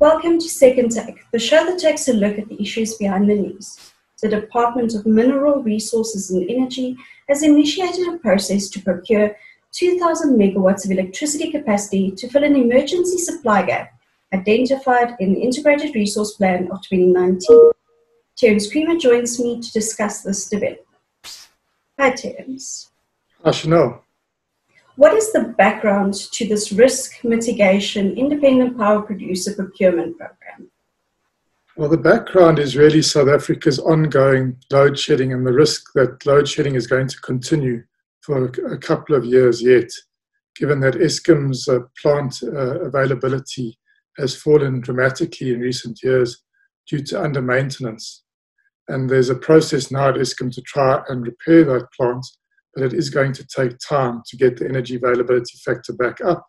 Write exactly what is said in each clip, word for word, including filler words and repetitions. Welcome to Second Tech, the show that takes a look at the issues behind the news. The Department of Mineral Resources and Energy has initiated a process to procure two thousand megawatts of electricity capacity to fill an emergency supply gap identified in the Integrated Resource Plan of twenty nineteen. Terence Krimer joins me to discuss this development. Hi, Terence. Hi, Chanel. What is the background to this risk mitigation independent power producer procurement program? Well, the background is really South Africa's ongoing load shedding and the risk that load shedding is going to continue for a couple of years yet, given that Eskom's uh, plant uh, availability has fallen dramatically in recent years due to under maintenance. And there's a process now at Eskom to try and repair that plant, but it is going to take time to get the energy availability factor back up.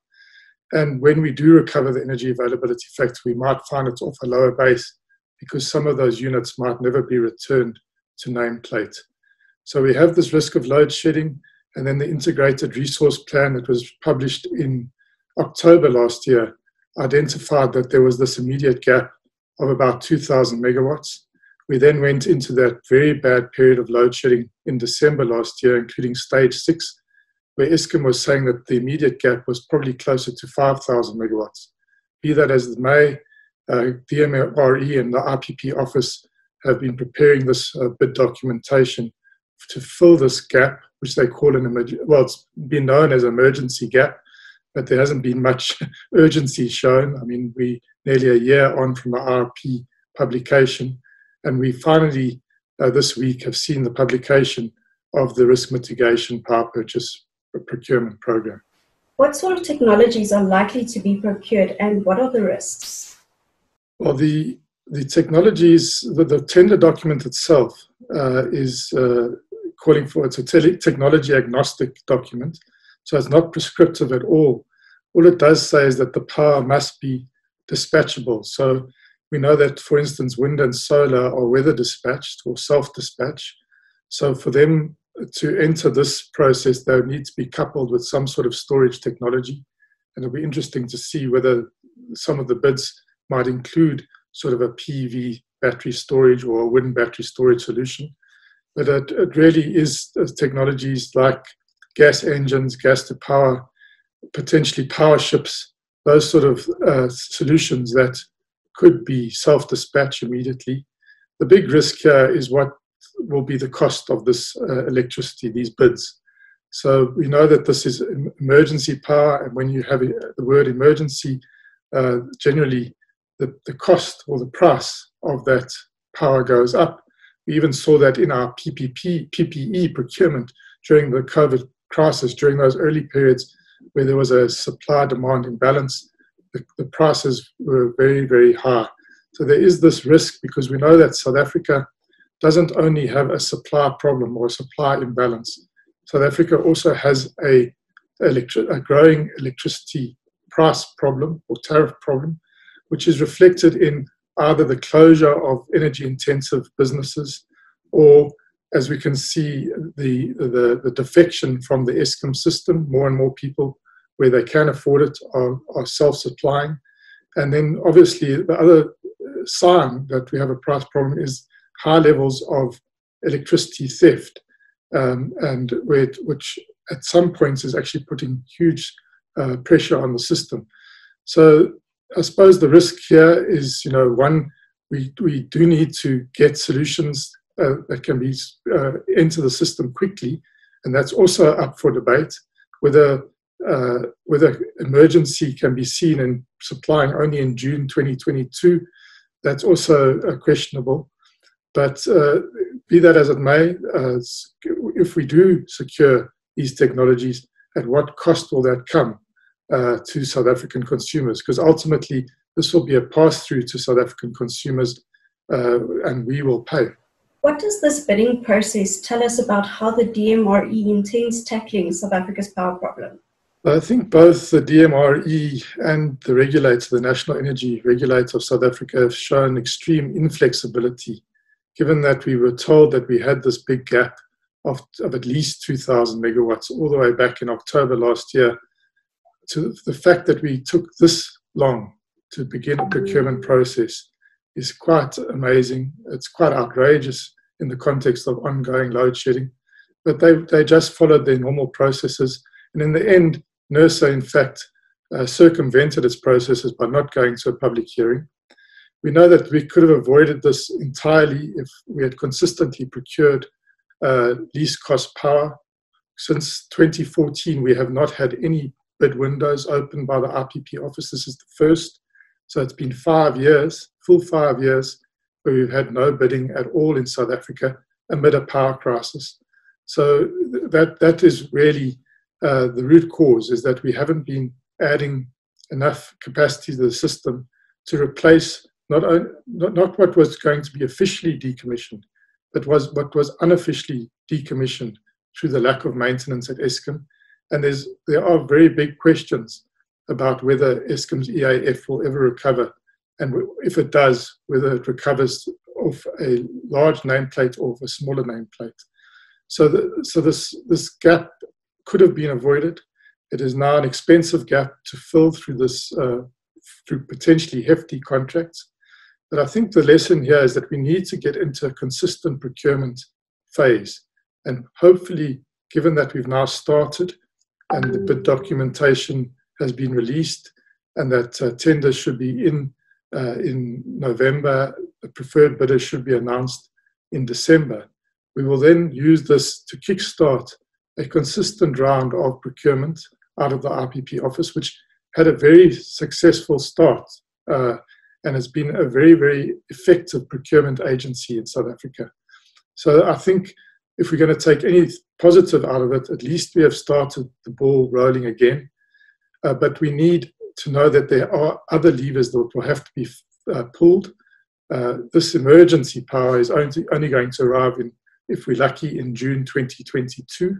And when we do recover the energy availability factor, we might find it's off a lower base because some of those units might never be returned to nameplate. So we have this risk of load shedding, and then the Integrated Resource Plan that was published in October last year identified that there was this immediate gap of about two thousand megawatts. We then went into that very bad period of load shedding in December last year, including stage six, where Eskom was saying that the immediate gap was probably closer to five thousand megawatts. Be that as it may, uh, D M R E and the I P P office have been preparing this uh, bid documentation to fill this gap, which they call an emergency, well, it's been known as emergency gap, but there hasn't been much urgency shown. I mean, we're nearly a year on from the R P publication. And we finally, uh, this week, have seen the publication of the risk mitigation power purchase procurement program. What sort of technologies are likely to be procured and what are the risks? Well, the, the technologies, the, the tender document itself uh, is uh, calling for, it's a tele- technology agnostic document, so it's not prescriptive at all. All it does say is that the power must be dispatchable. So we know that, for instance, wind and solar are weather dispatched or self-dispatch. So for them to enter this process, they'll need to be coupled with some sort of storage technology. And it'll be interesting to see whether some of the bids might include sort of a P V battery storage or a wind battery storage solution. But it, it really is technologies like gas engines, gas to power, potentially power ships, those sort of uh, solutions that could be self-dispatch immediately. The big risk here is what will be the cost of this uh, electricity, these bids. So we know that this is emergency power, and when you have the word emergency, uh, generally the, the cost or the price of that power goes up. We even saw that in our P P P, P P E procurement during the COVID crisis, during those early periods where there was a supply-demand imbalance. The, the prices were very, very high. So there is this risk because we know that South Africa doesn't only have a supply problem or a supply imbalance. South Africa also has a, electri- a growing electricity price problem or tariff problem, which is reflected in either the closure of energy-intensive businesses or, as we can see, the, the, the defection from the Eskom system. More and more people, where they can afford it, are, are self-supplying. And then obviously the other sign that we have a price problem is high levels of electricity theft, um, and where it, which at some points is actually putting huge uh, pressure on the system. So I suppose the risk here is, you know, one, we, we do need to get solutions uh, that can be uh, enter the system quickly, and that's also up for debate, whether Uh, whether emergency can be seen in supplying only in June twenty twenty-two, that's also uh, questionable. But uh, be that as it may, uh, if we do secure these technologies, at what cost will that come uh, to South African consumers? Because ultimately, this will be a pass-through to South African consumers, uh, and we will pay. What does this bidding process tell us about how the D M R E intends tackling South Africa's power problem? I think both the D M R E and the regulator, the National Energy Regulator of South Africa, have shown extreme inflexibility, given that we were told that we had this big gap of, of at least two thousand megawatts all the way back in October last year, to the fact that we took this long to begin a procurement process is quite amazing. It's quite outrageous in the context of ongoing load shedding. But they, they just followed their normal processes. And in the end, NERSA, in fact, uh, circumvented its processes by not going to a public hearing. We know that we could have avoided this entirely if we had consistently procured uh, least cost power. Since twenty fourteen, we have not had any bid windows opened by the R P P office. This is the first. So it's been five years, full five years, where we've had no bidding at all in South Africa amid a power crisis. So that, that is really uh, the root cause, is that we haven't been adding enough capacity to the system to replace not, only, not, not what was going to be officially decommissioned, but was, what was unofficially decommissioned through the lack of maintenance at Eskom. And there's, there are very big questions about whether Eskom's E A F will ever recover, and if it does, whether it recovers off a large nameplate or off a smaller nameplate. So, the, so this, this gap could have been avoided. It is now an expensive gap to fill through this, uh, through potentially hefty contracts. But I think the lesson here is that we need to get into a consistent procurement phase. And hopefully, given that we've now started and the bid documentation has been released and that uh, tenders should be in uh, in November, the preferred bidder should be announced in December, we will then use this to kickstart a consistent round of procurement out of the R P P office, which had a very successful start uh, and has been a very, very effective procurement agency in South Africa. So I think if we're going to take any positive out of it, at least we have started the ball rolling again. Uh, but we need to know that there are other levers that will have to be uh, pulled. Uh, this emergency power is only, only going to arrive in, if we're lucky, in June twenty twenty-two.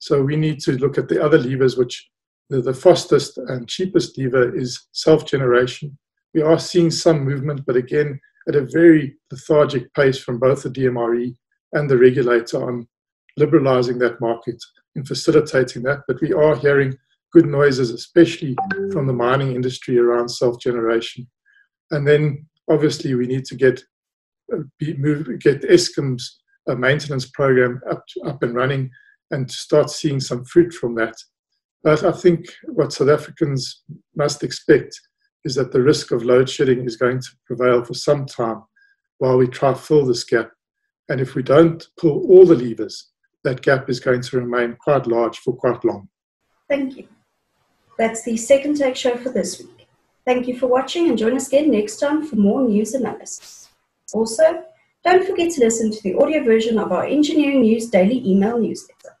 So we need to look at the other levers, which the, the fastest and cheapest lever is self-generation. We are seeing some movement, but again, at a very lethargic pace from both the D M R E and the regulator on liberalizing that market and facilitating that. But we are hearing good noises, especially from the mining industry around self-generation. And then obviously we need to get, uh, be, move, get Eskom's uh, maintenance program up, up and running and start seeing some fruit from that. But I think what South Africans must expect is that the risk of load shedding is going to prevail for some time while we try to fill this gap. And if we don't pull all the levers, that gap is going to remain quite large for quite long. Thank you. That's the Second Take show for this week. Thank you for watching and join us again next time for more news analysis. Also, don't forget to listen to the audio version of our Engineering News Daily email newsletter.